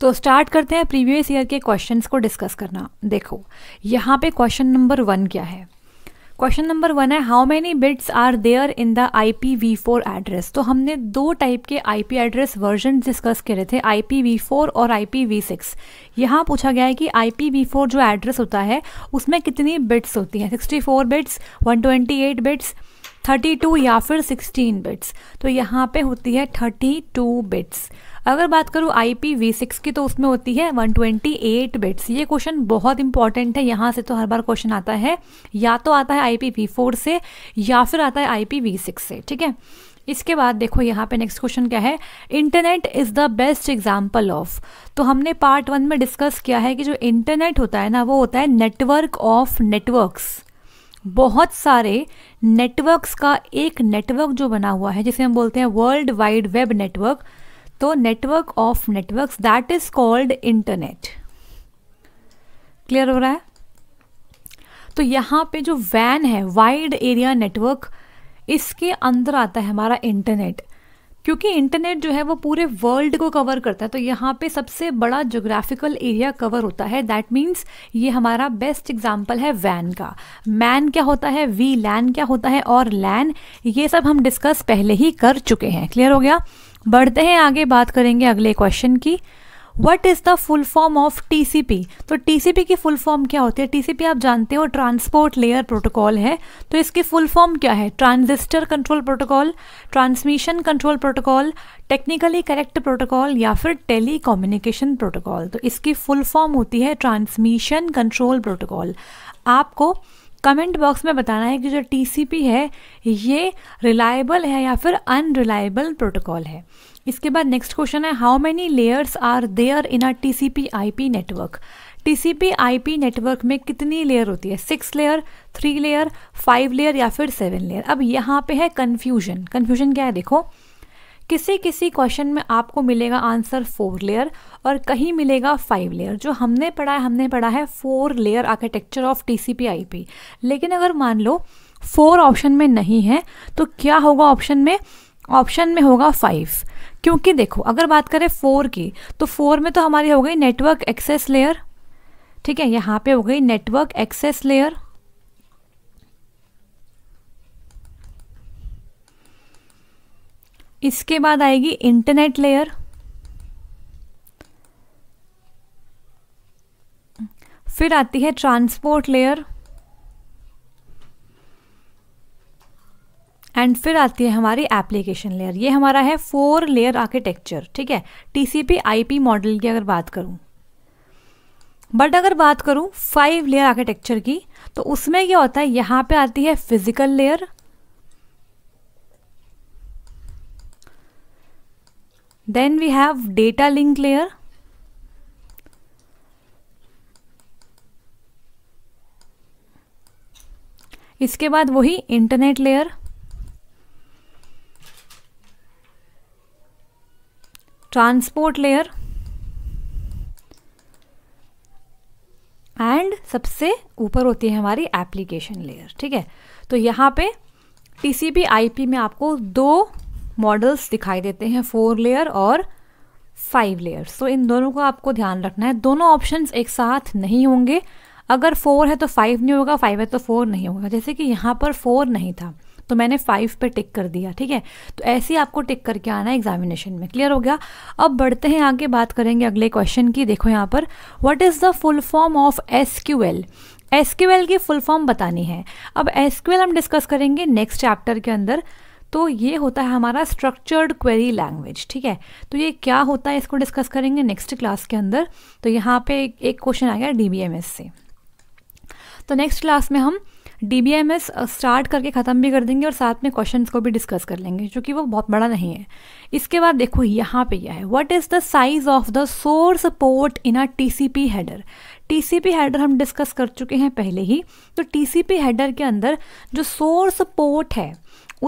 तो स्टार्ट करते हैं प्रीवियस ईयर के क्वेश्चंस को डिस्कस करना। देखो यहाँ पे क्वेश्चन नंबर 1 क्या है। क्वेश्चन नंबर 1 है how many bits are there in the IPv4 address. तो हमने दो टाइप के IP एड्रेस वर्जन डिस्कस करे थे, IPv4 और IPv6। यहाँ पूछा गया है कि IPv4 जो एड्रेस होता है उसमें कितनी बिट्स होती हैं, 64 बिट्स, 128 बिट्स, 32 या फिर 16 बिट्स। तो यहाँ पे होती है 32 बिट्स। अगर बात करूँ IPv6 की तो उसमें होती है 128 बिट्स। ये क्वेश्चन बहुत इंपॉर्टेंट है, यहाँ से तो हर बार क्वेश्चन आता है, या तो आता है IPv4 से या फिर आता है IPv6 से। ठीक है, इसके बाद देखो यहाँ पे नेक्स्ट क्वेश्चन क्या है, internet is the best example of. तो हमने पार्ट 1 में डिस्कस किया है कि जो इंटरनेट होता है ना वो होता है नेटवर्क ऑफ नेटवर्क्स। बहुत सारे नेटवर्क्स का एक नेटवर्क जो बना हुआ है जिसे हम बोलते हैं वर्ल्ड वाइड वेब नेटवर्क, तो network of networks that is called internet. Clear हो रहा है? तो यहाँ पे जो वैन है वाइड एरिया नेटवर्क, इसके अंदर आता है हमारा इंटरनेट, क्योंकि इंटरनेट जो है वो पूरे वर्ल्ड को कवर करता है। तो यहाँ पे सबसे बड़ा ज्योग्राफिकल एरिया कवर होता है, दैट मीन्स ये हमारा बेस्ट एग्जाम्पल है वैन का। मैन क्या होता है, वी लैन क्या होता है और लैन, ये सब हम डिस्कस पहले ही कर चुके हैं। क्लियर हो गया? बढ़ते हैं आगे, बात करेंगे अगले क्वेश्चन की, what is the full form of TCP। तो TCP की फुल फॉर्म क्या होती है? TCP आप जानते हो ट्रांसपोर्ट लेयर प्रोटोकॉल है, तो इसकी फुल फॉर्म क्या है? Transistor control protocol, transmission control protocol, technically correct protocol या फिर टेलीकम्युनिकेशन प्रोटोकॉल। तो इसकी फुल फॉर्म होती है ट्रांसमिशन कंट्रोल प्रोटोकॉल। आपको कमेंट बॉक्स में बताना है कि जो TCP है ये रिलायबल है या फिर अनरिलायबल प्रोटोकॉल है। इसके बाद नेक्स्ट क्वेश्चन है how many layers are there in a TCP IP network. TCP IP network में कितनी लेयर होती है, 6 लेयर, 3 लेयर, 5 लेयर या फिर 7 लेयर। अब यहाँ पे है कन्फ्यूजन। कन्फ्यूजन क्या है? देखो किसी किसी क्वेश्चन में आपको मिलेगा आंसर 4 लेयर और कहीं मिलेगा 5 लेयर। जो हमने पढ़ा है 4 layer architecture of TCP IP। लेकिन अगर मान लो 4 ऑप्शन में नहीं है तो क्या होगा ऑप्शन में? ऑप्शन में होगा 5, क्योंकि देखो अगर बात करें 4 की तो 4 में तो हमारी हो गई नेटवर्क एक्सेस लेयर। ठीक है, यहाँ पे हो गई नेटवर्क एक्सेस लेयर। इसके बाद आएगी इंटरनेट लेयर, फिर आती है ट्रांसपोर्ट लेयर एंड फिर आती है हमारी एप्लीकेशन लेयर। ये हमारा है 4 लेयर आर्किटेक्चर। ठीक है, TCP IP मॉडल की अगर बात करूं। बट अगर बात करूं 5 लेयर आर्किटेक्चर की तो उसमें क्या होता है, यहाँ पे आती है physical layer, then we have data link layer, इसके बाद वही internet layer, transport layer and सबसे ऊपर होती है हमारी एप्लीकेशन लेयर। ठीक है, तो यहाँ पे TCP IP में आपको 2 मॉडल्स दिखाई देते हैं, 4 लेयर और 5 लेयर। तो इन दोनों को आपको ध्यान रखना है, दोनों ऑप्शंस एक साथ नहीं होंगे। अगर 4 है तो 5 नहीं होगा, 5 है तो 4 नहीं होगा। जैसे कि यहाँ पर 4 नहीं था तो मैंने 5 पे टिक कर दिया। ठीक है, तो ऐसे ही आपको टिक करके आना है एग्जामिनेशन में। क्लियर हो गया? अब बढ़ते हैं आगे, बात करेंगे अगले क्वेश्चन की। देखो यहाँ पर what is the full form of SQL। SQL की फुल फॉर्म बतानी है। अब SQL हम डिस्कस करेंगे नेक्स्ट चैप्टर के अंदर। तो ये होता है हमारा स्ट्रक्चर्ड क्वेरी लैंग्वेज। ठीक है, तो ये क्या होता है इसको डिस्कस करेंगे नेक्स्ट क्लास के अंदर। तो यहाँ पे एक क्वेश्चन आ गया DBMS से, तो नेक्स्ट क्लास में हम DBMS स्टार्ट करके ख़त्म भी कर देंगे और साथ में क्वेश्चंस को भी डिस्कस कर लेंगे, क्योंकि वो बहुत बड़ा नहीं है। इसके बाद देखो यहाँ पे यह है what is the size of the source port in a TCP header. TCP header हम डिस्कस कर चुके हैं पहले ही। तो TCP हेडर के अंदर जो सोर्स पोर्ट है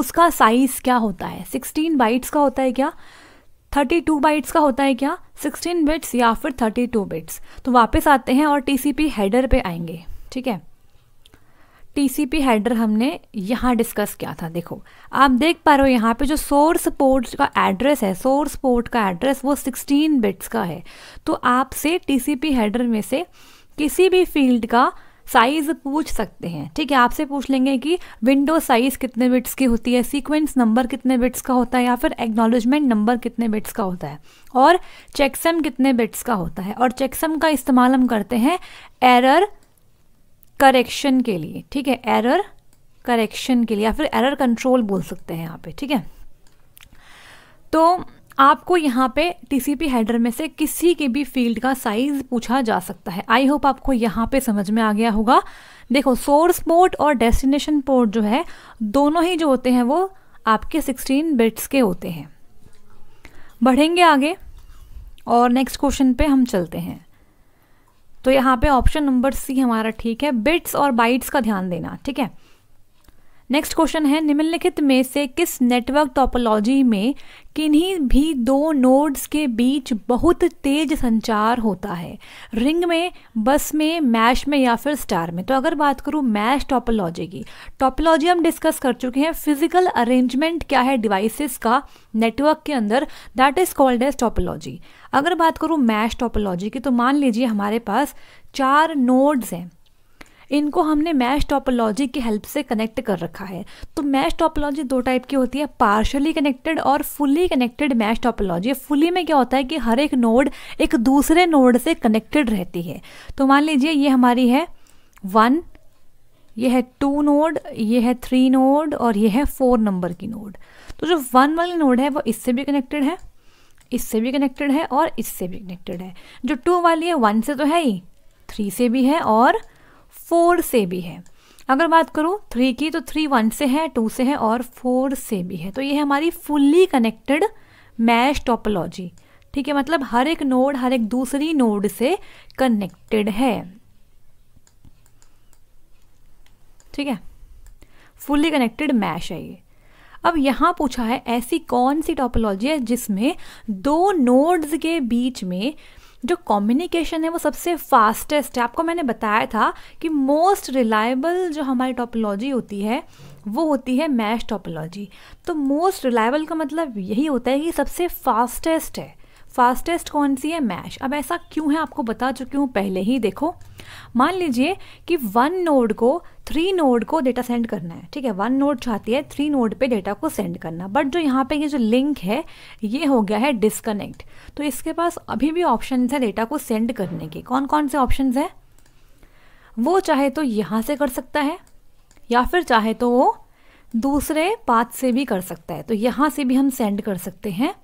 उसका साइज़ क्या होता है? 16 बाइट्स का होता है क्या, 32 बाइट्स का होता है क्या, 16 बिट्स या फिर 32 बिट्स। तो वापस आते हैं और TCP हेडर पर आएंगे। ठीक है, टीसीपी हेडर हमने यहाँ डिस्कस किया था। देखो आप देख पा रहे हो यहाँ पे जो सोर्स पोर्ट का एड्रेस है, सोर्स पोर्ट का एड्रेस वो 16 बिट्स का है। तो आपसे टीसीपी हेडर में से किसी भी फील्ड का साइज़ पूछ सकते हैं, ठीक है। आपसे पूछ लेंगे कि विंडो साइज़ कितने बिट्स की होती है, सीक्वेंस नंबर कितने बिट्स का होता है, या फिर एक्नॉलेजमेंट नंबर कितने बिट्स का होता है, और चेकसम कितने बिट्स का होता है। और चेकसम का इस्तेमाल हम करते हैं एरर करेक्शन के लिए, ठीक है, एरर करेक्शन के लिए या फिर एरर कंट्रोल बोल सकते हैं यहाँ पे, ठीक है। तो आपको यहाँ पे टीसीपी हेडर में से किसी के भी फील्ड का साइज़ पूछा जा सकता है। आई होप आपको यहाँ पे समझ में आ गया होगा। देखो सोर्स पोर्ट और डेस्टिनेशन पोर्ट जो है दोनों ही जो होते हैं वो आपके 16 बिट्स के होते हैं। बढ़ेंगे आगे और नेक्स्ट क्वेश्चन पे हम चलते हैं। तो यहाँ पे ऑप्शन नंबर सी हमारा ठीक है, बिट्स और बाइट्स का ध्यान देना, ठीक है। नेक्स्ट क्वेश्चन है, निम्नलिखित में से किस नेटवर्क टोपोलॉजी में किन्हीं भी दो नोड्स के बीच बहुत तेज संचार होता है, रिंग में, बस में, मैश में या फिर स्टार में। तो अगर बात करूँ मैश टोपोलॉजी की, टोपोलॉजी हम डिस्कस कर चुके हैं, फिजिकल अरेंजमेंट क्या है डिवाइसेस का नेटवर्क के अंदर, that is called as topology. अगर बात करूँ मैश टोपोलॉजी की, तो मान लीजिए हमारे पास 4 नोड्स हैं, इनको हमने मैश टोपोलॉजी की हेल्प से कनेक्ट कर रखा है। तो मैश टोपोलॉजी 2 टाइप की होती है, पार्शली कनेक्टेड और fully connected mesh topology. Fully में क्या होता है कि हर एक नोड एक दूसरे नोड से कनेक्टेड रहती है। तो मान लीजिए ये हमारी है 1, ये है 2 नोड, ये है 3 नोड और ये है 4 नंबर की नोड। तो जो 1 वाली नोड है वो इससे भी कनेक्टेड है, इससे भी कनेक्टेड है और इससे भी कनेक्टेड है। जो 2 वाली है 1 से तो है ही, 3 से भी है और 4 से भी है। अगर बात करूँ 3 की, तो 3 1 से है, 2 से है और 4 से भी है। तो ये है हमारी फुल्ली कनेक्टेड मैश टोपोलॉजी, ठीक है, मतलब हर एक नोड हर एक दूसरी नोड से कनेक्टेड है, ठीक है, फुल्ली कनेक्टेड मैश है ये। अब यहाँ पूछा है ऐसी कौन सी टोपोलॉजी है जिसमें 2 नोड्स के बीच में जो कम्युनिकेशन है वो सबसे फास्टेस्ट है। आपको मैंने बताया था कि मोस्ट रिलायबल जो हमारी टोपोलॉजी होती है वो होती है मैश टोपोलॉजी। तो मोस्ट रिलायबल का मतलब यही होता है कि सबसे फास्टेस्ट है। फास्टेस्ट कौन सी है? मैश। अब ऐसा क्यों है आपको बता चुकी हूँ पहले ही। देखो मान लीजिए कि 1 नोड को 3 नोड को डेटा सेंड करना है, ठीक है, 1 नोड चाहती है 3 नोड पे डेटा को सेंड करना, बट जो यहाँ पे ये जो लिंक है ये हो गया है डिस्कनेक्ट। तो इसके पास अभी भी ऑप्शंस है डेटा को सेंड करने के। कौन कौन से ऑप्शंस हैं? वो चाहे तो यहाँ से कर सकता है या फिर चाहे तो वो दूसरे पाथ से भी कर सकता है। तो यहाँ से भी हम सेंड कर सकते हैं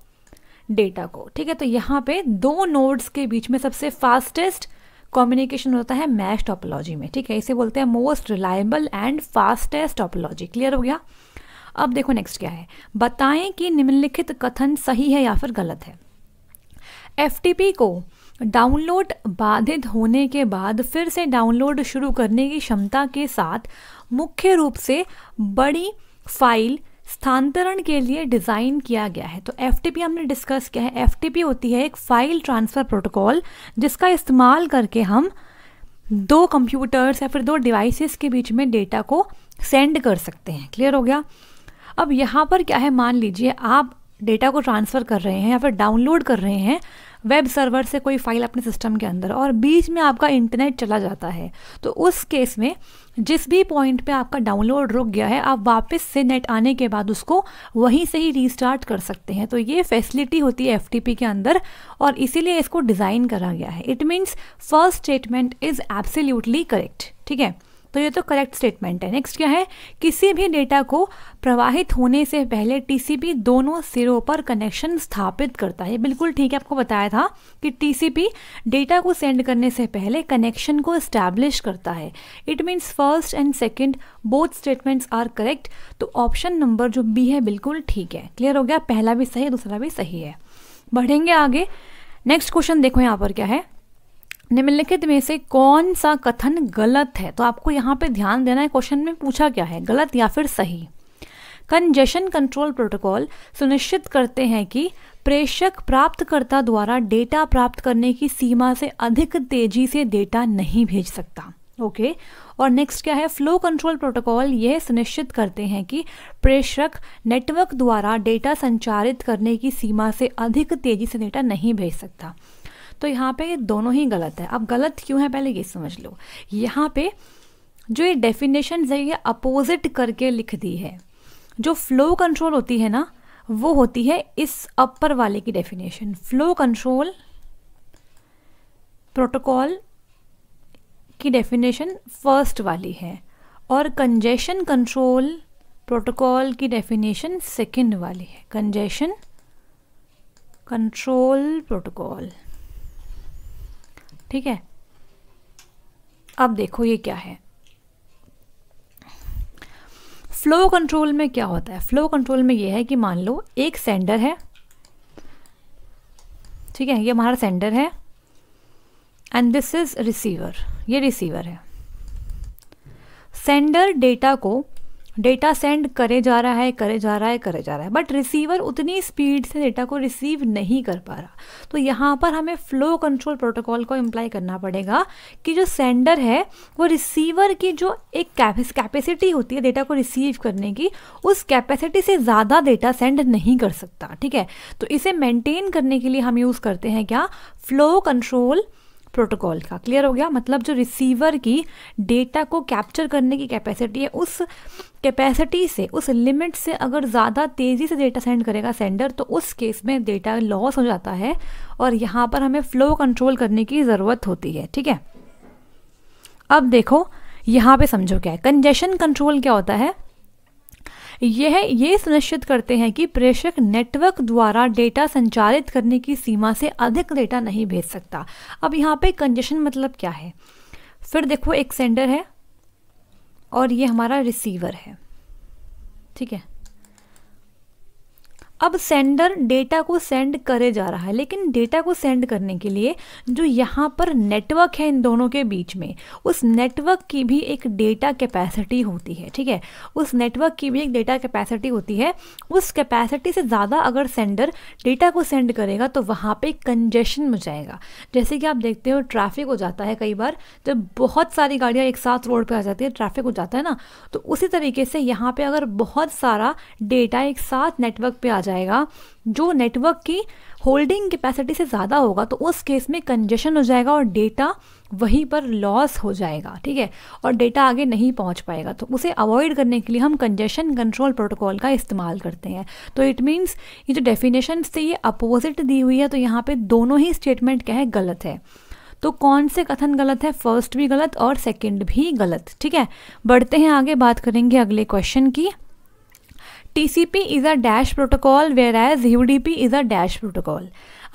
डेटा को, ठीक है। तो यहाँ पे 2 नोड्स के बीच में सबसे फास्टेस्ट कम्युनिकेशन होता है मैश टोपोलॉजी में, ठीक है, इसे बोलते हैं most reliable and fastest topology. Clear हो गया। अब देखो नेक्स्ट क्या है, बताएं कि निम्नलिखित कथन सही है या फिर गलत है। एफटीपी को डाउनलोड बाधित होने के बाद फिर से डाउनलोड शुरू करने की क्षमता के साथ मुख्य रूप से बड़ी फाइल स्थानांतरण के लिए डिज़ाइन किया गया है। तो एफटीपी हमने डिस्कस किया है। एफटीपी होती है एक फ़ाइल ट्रांसफ़र प्रोटोकॉल, जिसका इस्तेमाल करके हम 2 कंप्यूटर्स या फिर 2 डिवाइसेस के बीच में डेटा को सेंड कर सकते हैं। क्लियर हो गया। अब यहाँ पर क्या है, मान लीजिए आप डेटा को ट्रांसफ़र कर रहे हैं या फिर डाउनलोड कर रहे हैं वेब सर्वर से कोई फ़ाइल अपने सिस्टम के अंदर, और बीच में आपका इंटरनेट चला जाता है। तो उस केस में जिस भी पॉइंट पे आपका डाउनलोड रुक गया है, आप वापस से नेट आने के बाद उसको वहीं से ही रीस्टार्ट कर सकते हैं। तो ये फैसिलिटी होती है एफटीपी के अंदर और इसीलिए इसको डिज़ाइन करा गया है। It means first statement is absolutely correct, ठीक है। तो ये तो करेक्ट स्टेटमेंट है। नेक्स्ट क्या है, किसी भी डेटा को प्रवाहित होने से पहले टीसीपी दोनों सिरों पर कनेक्शन स्थापित करता है। बिल्कुल ठीक है, आपको बताया था कि टीसीपी डेटा को सेंड करने से पहले कनेक्शन को एस्टैब्लिश करता है। It means first and second both statements are correct. तो ऑप्शन नंबर जो बी है बिल्कुल ठीक है। क्लियर हो गया, पहला भी सही है दूसरा भी सही है। बढ़ेंगे आगे। नेक्स्ट क्वेश्चन देखो यहाँ पर क्या है, निम्नलिखित में से कौन सा कथन गलत है। तो आपको यहाँ पे ध्यान देना है क्वेश्चन में पूछा क्या है, गलत या फिर सही। कंजेशन कंट्रोल प्रोटोकॉल सुनिश्चित करते हैं कि प्रेषक प्राप्तकर्ता द्वारा डेटा प्राप्त करने की सीमा से अधिक तेजी से डेटा नहीं भेज सकता। ओके। और नेक्स्ट क्या है, फ्लो कंट्रोल प्रोटोकॉल यह सुनिश्चित करते हैं कि प्रेषक नेटवर्क द्वारा डेटा संचारित करने की सीमा से अधिक तेजी से डेटा नहीं भेज सकता। तो यहाँ पे दोनों ही गलत है। अब गलत क्यों है पहले ये समझ लो। यहाँ पे जो ये डेफिनेशन है ये अपोजिट करके लिख दी है। जो फ्लो कंट्रोल होती है ना वो होती है इस अपर वाले की डेफिनेशन। फ्लो कंट्रोल प्रोटोकॉल की डेफिनेशन फर्स्ट वाली है और कंजेशन कंट्रोल प्रोटोकॉल की डेफिनेशन सेकंड वाली है। कंजेशन कंट्रोल प्रोटोकॉल, ठीक है। अब देखो ये क्या है। फ्लो कंट्रोल में क्या होता है, फ्लो कंट्रोल में ये है कि मान लो एक सेंडर है, ठीक है, ये हमारा सेंडर है एंड दिस इज रिसीवर, ये रिसीवर है। सेंडर डेटा को सेंड करे जा रहा है बट रिसीवर उतनी स्पीड से डेटा को रिसीव नहीं कर पा रहा। तो यहाँ पर हमें फ्लो कंट्रोल प्रोटोकॉल को इम्प्लाई करना पड़ेगा कि जो सेंडर है वो रिसीवर की जो एक कैपेसिटी होती है डेटा को रिसीव करने की, उस कैपेसिटी से ज़्यादा डेटा सेंड नहीं कर सकता, ठीक है। तो इसे मेंटेन करने के लिए हम यूज़ करते हैं क्या, फ्लो कंट्रोल प्रोटोकॉल का। क्लियर हो गया, मतलब जो रिसीवर की डेटा को कैप्चर करने की कैपेसिटी है उस कैपेसिटी से, उस लिमिट से अगर ज़्यादा तेज़ी से डेटा सेंड करेगा सेंडर तो उस केस में डेटा लॉस हो जाता है और यहाँ पर हमें फ्लो कंट्रोल करने की ज़रूरत होती है, ठीक है। अब देखो यहाँ पे समझो क्या है। कंजेशन कंट्रोल क्या होता है, ये सुनिश्चित करते हैं कि प्रेषक नेटवर्क द्वारा डेटा संचारित करने की सीमा से अधिक डेटा नहीं भेज सकता। अब यहाँ पे कंजेशन मतलब क्या है, फिर देखो एक सेंडर है और ये हमारा रिसीवर है, ठीक है। अब सेंडर डेटा को सेंड करे जा रहा है, लेकिन डेटा को सेंड करने के लिए जो यहाँ पर नेटवर्क है इन दोनों के बीच में, उस नेटवर्क की भी एक डेटा कैपेसिटी होती है, ठीक है। उस कैपेसिटी से ज़्यादा अगर सेंडर डेटा को सेंड करेगा तो वहाँ पे कंजेशन हो जाएगा। जैसे कि आप देखते हो ट्रैफिक हो जाता है कई बार, जब बहुत सारी गाड़ियाँ एक साथ रोड पर आ जाती है ट्रैफिक हो जाता है ना, तो उसी तरीके से यहाँ पर अगर बहुत सारा डेटा एक साथ नेटवर्क पर आ जाएगा जो नेटवर्क की होल्डिंग कैपेसिटी से ज़्यादा होगा तो उस केस में कंजेशन हो जाएगा और डेटा वहीं पर लॉस हो जाएगा, ठीक है, और डेटा आगे नहीं पहुंच पाएगा। तो उसे अवॉइड करने के लिए हम कंजेशन कंट्रोल प्रोटोकॉल का इस्तेमाल करते हैं। तो इट मीन्स ये जो डेफिनेशन से ये अपोजिट दी हुई है, तो यहाँ पे दोनों ही स्टेटमेंट क्या है, गलत है। तो कौन से कथन गलत है, फर्स्ट भी गलत और सेकेंड भी गलत, ठीक है। बढ़ते हैं आगे, बात करेंगे अगले क्वेश्चन की। TCP is a dash protocol whereas UDP is a dash protocol।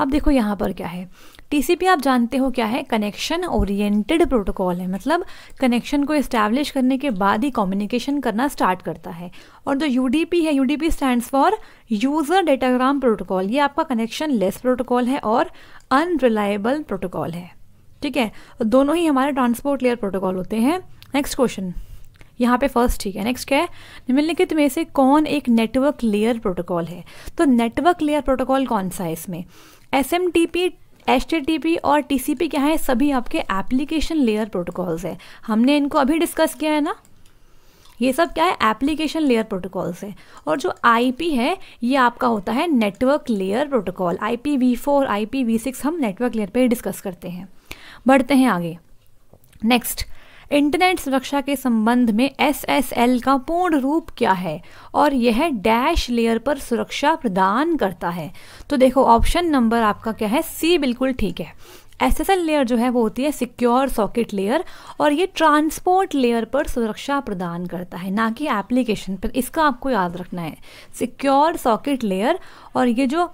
अब देखो यहाँ पर क्या है, TCP आप जानते हो क्या है, कनेक्शन ओरिएंटेड प्रोटोकॉल है, मतलब कनेक्शन को इस्टेब्लिश करने के बाद ही कम्युनिकेशन करना स्टार्ट करता है। और जो UDP है, UDP stands for user datagram protocol, ये आपका कनेक्शन लेस प्रोटोकॉल है और अनरिलायबल प्रोटोकॉल है, ठीक है। दोनों ही हमारे ट्रांसपोर्ट लेयर प्रोटोकॉल होते हैं। नेक्स्ट क्वेश्चन, यहाँ पे फर्स्ट ठीक है। नेक्स्ट क्या है, निम्नलिखित में से कौन एक नेटवर्क लेयर प्रोटोकॉल है। तो नेटवर्क लेयर प्रोटोकॉल कौन सा है, इसमें SMTP, HTTP और TCP क्या है, सभी आपके एप्लीकेशन लेयर प्रोटोकॉल्स है। हमने इनको अभी डिस्कस किया है ना, ये सब क्या है, एप्लीकेशन लेयर प्रोटोकॉल्स है। और जो IP है ये आपका होता है network layer protocol. IPv4 IPv6 हम नेटवर्क लेयर पर डिस्कस करते हैं। बढ़ते हैं आगे। नेक्स्ट, इंटरनेट सुरक्षा के संबंध में SSL का पूर्ण रूप क्या है और यह डैश लेयर पर सुरक्षा प्रदान करता है। तो देखो ऑप्शन नंबर आपका क्या है, C बिल्कुल ठीक है। SSL लेयर जो है वो होती है सिक्योर सॉकेट लेयर और ये ट्रांसपोर्ट लेयर पर सुरक्षा प्रदान करता है, ना कि एप्लीकेशन पर। इसका आपको याद रखना है, सिक्योर सॉकेट लेयर, और ये जो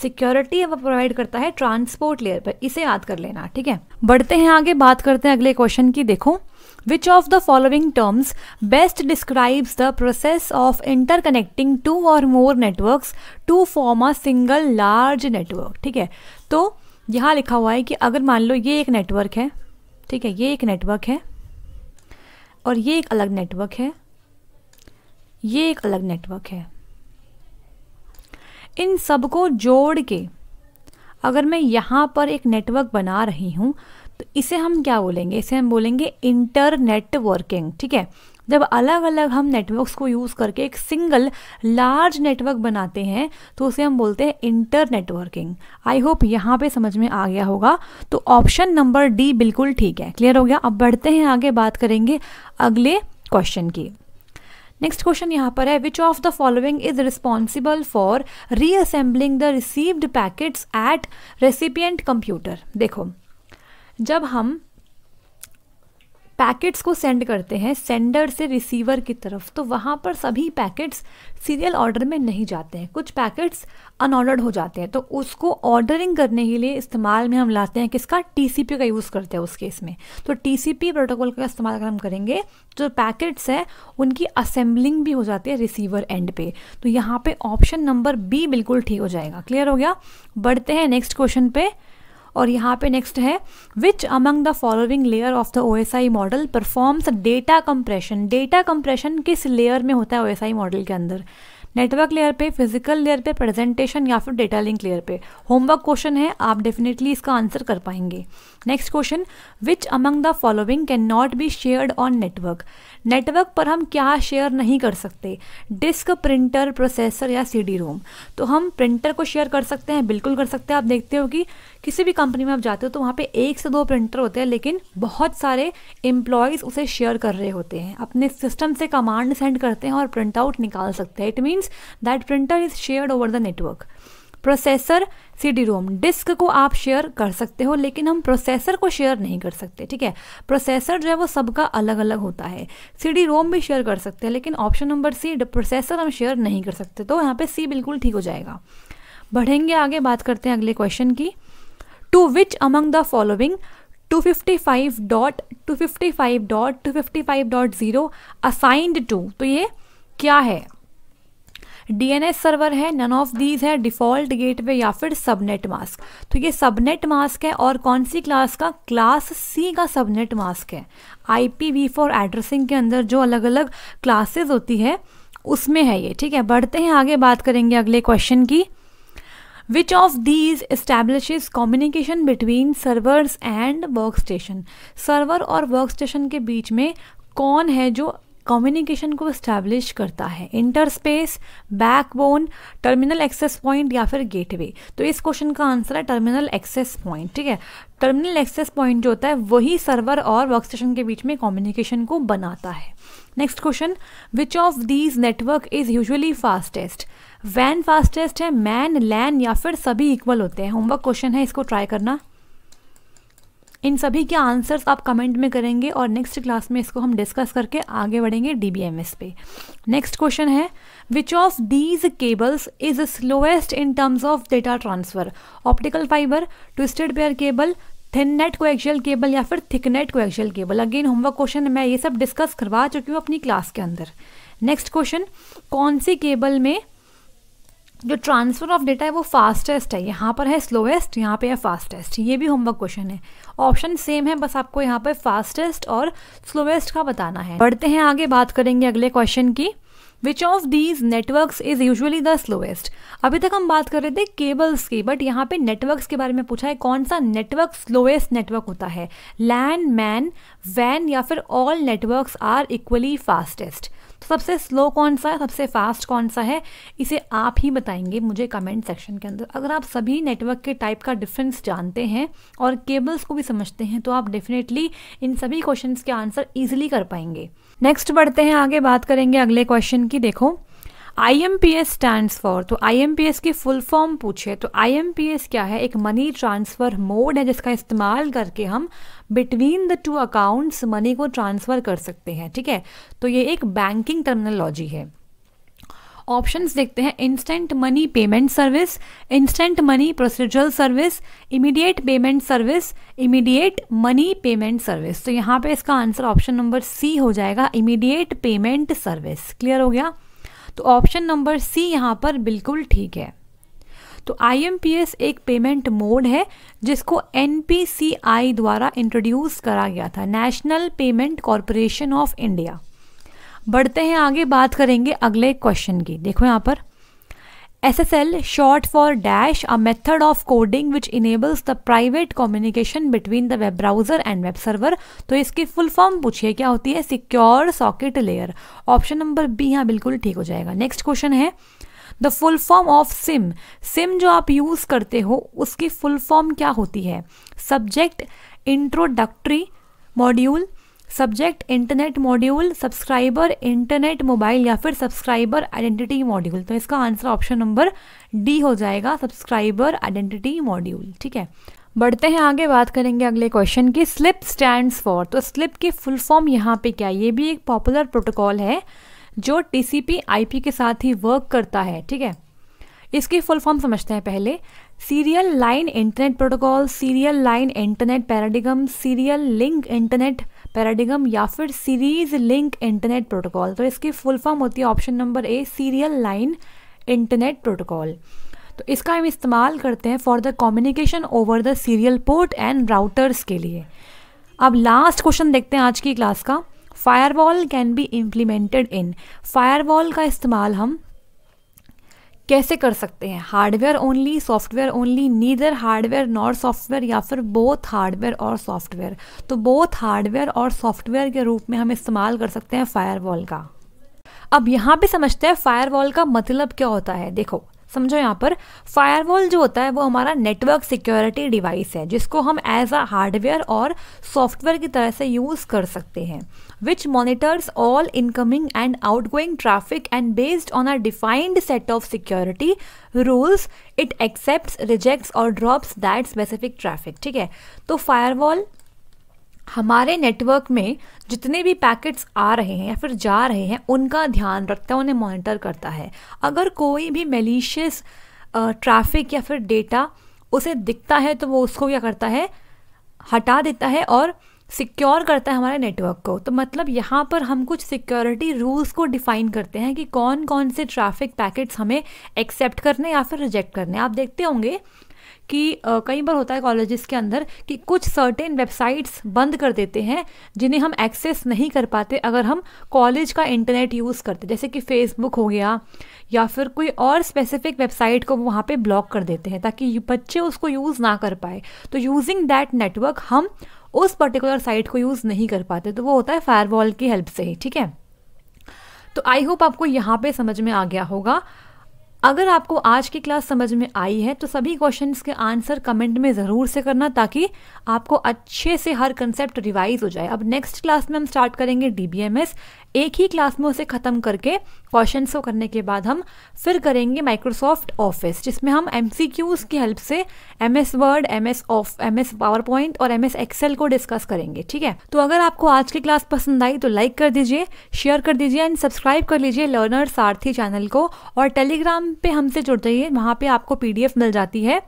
सिक्योरिटी है वो प्रोवाइड करता है ट्रांसपोर्ट लेयर पर। इसे याद कर लेना, ठीक है। बढ़ते हैं आगे, बात करते हैं अगले क्वेश्चन की। देखो, which of the following terms best describes the process of interconnecting two or more networks to form a single large network, ठीक है। तो यहाँ लिखा हुआ है कि अगर मान लो ये एक नेटवर्क है, ठीक है, ये एक नेटवर्क है और ये एक अलग नेटवर्क है, ये एक अलग नेटवर्क है, इन सब को जोड़ के अगर मैं यहाँ पर एक नेटवर्क बना रही हूँ तो इसे हम क्या बोलेंगे, इसे हम बोलेंगे इंटरनेट वर्किंग। ठीक है, जब अलग अलग हम नेटवर्क्स को यूज़ करके एक सिंगल लार्ज नेटवर्क बनाते हैं तो उसे हम बोलते हैं इंटर नेटवर्किंग। आई होप यहाँ पे समझ में आ गया होगा। तो ऑप्शन नंबर डी बिल्कुल ठीक है, क्लियर हो गया। अब बढ़ते हैं आगे, बात करेंगे अगले क्वेश्चन की। नेक्स्ट क्वेश्चन यहाँ पर है, which of the following is responsible for reassembling the received packets at recipient computer. देखो, जब हम पैकेट्स को सेंड करते हैं सेंडर से रिसीवर की तरफ, तो वहाँ पर सभी पैकेट्स सीरियल ऑर्डर में नहीं जाते हैं, कुछ पैकेट्स अनऑर्डर्ड हो जाते हैं। तो उसको ऑर्डरिंग करने के लिए इस्तेमाल में हम लाते हैं किसका, टीसीपी का यूज़ करते हैं उस केस में। तो टीसीपी प्रोटोकॉल का इस्तेमाल हम करेंगे। जो पैकेट्स हैं उनकी असेंबलिंग भी हो जाती है रिसीवर एंड पे। तो यहाँ पे ऑप्शन नंबर बी बिल्कुल ठीक हो जाएगा, क्लियर हो गया। बढ़ते हैं नेक्स्ट क्वेश्चन पे, और यहाँ पे नेक्स्ट है, which among the following layer of the OSI model performs data compression. Data compression किस लेयर में होता है ओएसआई मॉडल के अंदर, नेटवर्क लेयर पे, फिजिकल लेयर पे, प्रेजेंटेशन या फिर डेटा लिंक लेयर पे। होमवर्क क्वेश्चन है, आप डेफिनेटली इसका आंसर कर पाएंगे। Next question, which among the following can not be shared on network. Network पर हम क्या शेयर नहीं कर सकते, डिस्क, प्रिंटर, प्रोसेसर या सीडी रोम। तो हम प्रिंटर को शेयर कर सकते हैं, बिल्कुल कर सकते हैं। आप देखते हो कि किसी भी कंपनी में आप जाते हो तो वहाँ पे 1 से 2 प्रिंटर होते हैं, लेकिन बहुत सारे एम्प्लॉयज़ उसे शेयर कर रहे होते हैं, अपने सिस्टम से कमांड सेंड करते हैं और प्रिंट आउट निकाल सकते हैं। It means that printer is shared over the network. Processor, CD ROM, disk को आप शेयर कर सकते हो, लेकिन हम प्रोसेसर को शेयर नहीं कर सकते। ठीक है, प्रोसेसर जो है वो सबका अलग अलग होता है। सीडी रोम भी शेयर कर सकते हैं, लेकिन ऑप्शन नंबर सी, प्रोसेसर हम शेयर नहीं कर सकते। तो यहाँ पे सी बिल्कुल ठीक हो जाएगा। बढ़ेंगे आगे, बात करते हैं अगले क्वेश्चन की। To which among the following 255.255.255.0 assigned to. तो ये क्या है, DNS सर्वर है, नन ऑफ दीज है, डिफ़ॉल्ट गेटवे या फिर सबनेट मास्क। तो ये सबनेट मास्क है, और कौन सी क्लास का, क्लास सी का सबनेट मास्क है। IPv4 एड्रेसिंग के अंदर जो अलग अलग क्लासेस होती है उसमें है ये। ठीक है, बढ़ते हैं आगे, बात करेंगे अगले क्वेश्चन की। Which of these establishes communication between servers and workstation? Server और वर्कस्टेशन के बीच में कौन है जो कम्युनिकेशन को इस्टेब्लिश करता है, interspace, backbone, terminal access point या फिर गेटवे। तो इस क्वेश्चन का आंसर है टर्मिनल एक्सेस पॉइंट। ठीक है, टर्मिनल एक्सेस पॉइंट जो होता है वही सर्वर और वर्कस्टेशन के बीच में कम्युनिकेशन को बनाता है। Next question, which of these network is usually fastest. वैन फास्टेस्ट है, मैन, लैन या फिर सभी इक्वल होते हैं। होमवर्क क्वेश्चन है, इसको ट्राई करना। इन सभी के आंसर्स आप कमेंट में करेंगे और नेक्स्ट क्लास में इसको हम डिस्कस करके आगे बढ़ेंगे DBMS पे। नेक्स्ट क्वेश्चन है, which of these cables is slowest in terms of data transfer. Optical fibre, twisted pair cable, thin net coaxial cable या फिर thick net coaxial cable. Again homework question, मैं ये सब डिस्कस करवा चुकी हूँ अपनी क्लास के अंदर। नेक्स्ट क्वेश्चन, कौन सी केबल में जो ट्रांसफ़र ऑफ डेटा है वो फास्टेस्ट है। यहाँ पर है स्लोएस्ट, यहाँ पे है फास्टेस्ट। ये भी होमवर्क क्वेश्चन है, ऑप्शन सेम है, बस आपको यहाँ पे फास्टेस्ट और स्लोएस्ट का बताना है। बढ़ते हैं आगे, बात करेंगे अगले क्वेश्चन की। Which of these networks is usually the slowest. अभी तक हम बात कर रहे थे केबल्स की, बट यहाँ पे नेटवर्क्स के बारे में पूछा है, कौन सा नेटवर्क स्लोएस्ट नेटवर्क होता है। लैन, मैन, वैन या फिर all networks are equally fastest. तो सबसे स्लो कौन सा है, सबसे फास्ट कौन सा है, इसे आप ही बताएंगे मुझे कमेंट सेक्शन के अंदर। अगर आप सभी नेटवर्क के टाइप का डिफरेंस जानते हैं और केबल्स को भी समझते हैं तो आप डेफिनेटली इन सभी क्वेश्चंस के आंसर इजीली कर पाएंगे। नेक्स्ट बढ़ते हैं आगे, बात करेंगे अगले क्वेश्चन की। देखो, IMPS स्टैंड्स फॉर। तो IMPS की फुल फॉर्म पूछे तो IMPS क्या है, एक मनी ट्रांसफ़र मोड है जिसका इस्तेमाल करके हम between the two accounts money को ट्रांसफ़र कर सकते हैं। ठीक है, तो ये एक बैंकिंग टर्मिनोलॉजी है। ऑप्शंस देखते हैं, instant money payment service, instant money procedural service, immediate payment service, immediate money payment service. तो यहाँ पे इसका आंसर ऑप्शन नंबर सी हो जाएगा, इमीडिएट पेमेंट सर्विस। क्लियर हो गया, तो ऑप्शन नंबर सी यहाँ पर बिल्कुल ठीक है। तो IMPS एक पेमेंट मोड है जिसको NPCI द्वारा इंट्रोड्यूस करा गया था, national payment corporation of India. बढ़ते हैं आगे, बात करेंगे अगले क्वेश्चन की। देखो यहाँ पर SSL, short for dash, a method of coding which enables the private communication between the web browser and web server। तो इसकी फुल फॉर्म पूछिए क्या होती है, secure socket layer. Option number B हाँ बिल्कुल ठीक हो जाएगा। नेक्स्ट क्वेश्चन है the full form of SIM. SIM जो आप यूज़ करते हो उसकी फुल फॉर्म क्या होती है। Subject introductory module, subject internet module, subscriber internet mobile या फिर सब्सक्राइबर आइडेंटिटी मॉड्यूल। तो इसका आंसर ऑप्शन नंबर डी हो जाएगा, सब्सक्राइबर आइडेंटिटी मॉड्यूल। ठीक है, बढ़ते हैं आगे, बात करेंगे अगले क्वेश्चन की। स्लिप स्टैंड्स फॉर, तो स्लिप की फुल फॉर्म यहाँ पे क्या है? ये भी एक पॉपुलर प्रोटोकॉल है जो TCP/IP के साथ ही वर्क करता है। ठीक है, इसकी फुल फॉर्म समझते हैं पहले। Serial line internet protocol, serial line internet paradigm, serial link internet paradigm या फिर सीरीज लिंक इंटरनेट प्रोटोकॉल। तो इसकी फुल फॉर्म होती है option number A, serial line internet protocol. तो इसका हम इस्तेमाल करते हैं for the communication over the serial port and routers के लिए। अब लास्ट क्वेश्चन देखते हैं आज की क्लास का। Firewall can be implemented in, firewall का इस्तेमाल हम कैसे कर सकते हैं। Hardware only, software only, neither hardware nor software या फिर बोथ हार्डवेयर और सॉफ्टवेयर। तो बोथ हार्डवेयर और सॉफ्टवेयर के रूप में हम इस्तेमाल कर सकते हैं फायरवॉल का। अब यहाँ पे समझते हैं फायरवॉल का मतलब क्या होता है। देखो समझो, यहाँ पर फायरवॉल जो होता है वो हमारा नेटवर्क सिक्योरिटी डिवाइस है जिसको हम एज अ हार्डवेयर और सॉफ्टवेयर की तरह से यूज़ कर सकते हैं। Which monitors all incoming and outgoing traffic and based on a defined set of security rules it accepts, rejects और ड्रॉप्स दैट स्पेसिफिक ट्रैफिक। ठीक है, तो फायरवॉल हमारे नेटवर्क में जितने भी पैकेट्स आ रहे हैं या फिर जा रहे हैं उनका ध्यान रखता है, उन्हें मॉनिटर करता है। अगर कोई भी मैलिशियस ट्रैफिक या फिर डेटा उसे दिखता है तो वो उसको क्या करता है, हटा देता है और सिक्योर करता है हमारे नेटवर्क को। तो मतलब यहाँ पर हम कुछ सिक्योरिटी रूल्स को डिफाइन करते हैं कि कौन कौन से ट्रैफिक पैकेट्स हमें एक्सेप्ट करने या फिर रिजेक्ट करने। आप देखते होंगे कि कई बार होता है कॉलेजेस के अंदर कि कुछ सर्टेन वेबसाइट्स बंद कर देते हैं जिन्हें हम एक्सेस नहीं कर पाते अगर हम कॉलेज का इंटरनेट यूज़ करते, जैसे कि फेसबुक हो गया या फिर कोई और स्पेसिफिक वेबसाइट को वहाँ पे ब्लॉक कर देते हैं ताकि बच्चे उसको यूज़ ना कर पाए। तो यूजिंग दैट नेटवर्क हम उस पर्टिकुलर साइट को यूज़ नहीं कर पाते, तो वो होता है फायरवॉल की हेल्प से ही। ठीक है, तो आई होप आपको यहाँ पर समझ में आ गया होगा। अगर आपको आज की क्लास समझ में आई है तो सभी क्वेश्चंस के आंसर कमेंट में ज़रूर से करना ताकि आपको अच्छे से हर कंसेप्ट रिवाइज हो जाए। अब नेक्स्ट क्लास में हम स्टार्ट करेंगे DBMS। एक ही क्लास में उसे ख़त्म करके क्वेश्चंस को करने के बाद हम फिर करेंगे माइक्रोसॉफ्ट ऑफिस, जिसमें हम MCQs की हेल्प से MS Word, MS PowerPoint और MS Excel को डिस्कस करेंगे। ठीक है, तो अगर आपको आज की क्लास पसंद आई तो लाइक कर दीजिए, शेयर कर दीजिए एंड सब्सक्राइब कर लीजिए लर्नर सारथी चैनल को। और टेलीग्राम पे हमसे जुड़ जाइए, वहाँ पे आपको PDF मिल जाती है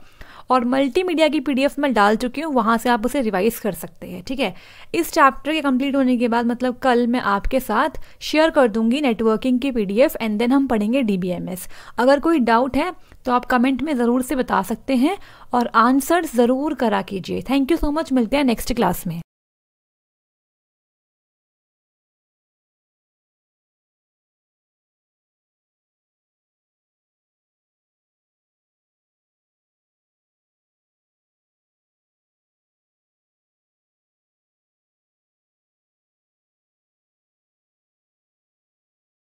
और मल्टीमीडिया की PDF मैं डाल चुकी हूँ, वहाँ से आप उसे रिवाइज कर सकते हैं। ठीक है, इस चैप्टर के कंप्लीट होने के बाद मतलब कल मैं आपके साथ शेयर कर दूँगी नेटवर्किंग की PDF एंड देन हम पढ़ेंगे DBMS। अगर कोई डाउट है तो आप कमेंट में ज़रूर से बता सकते हैं और आंसर ज़रूर करा कीजिए। थैंक यू सो मच, मिलते हैं नेक्स्ट क्लास में।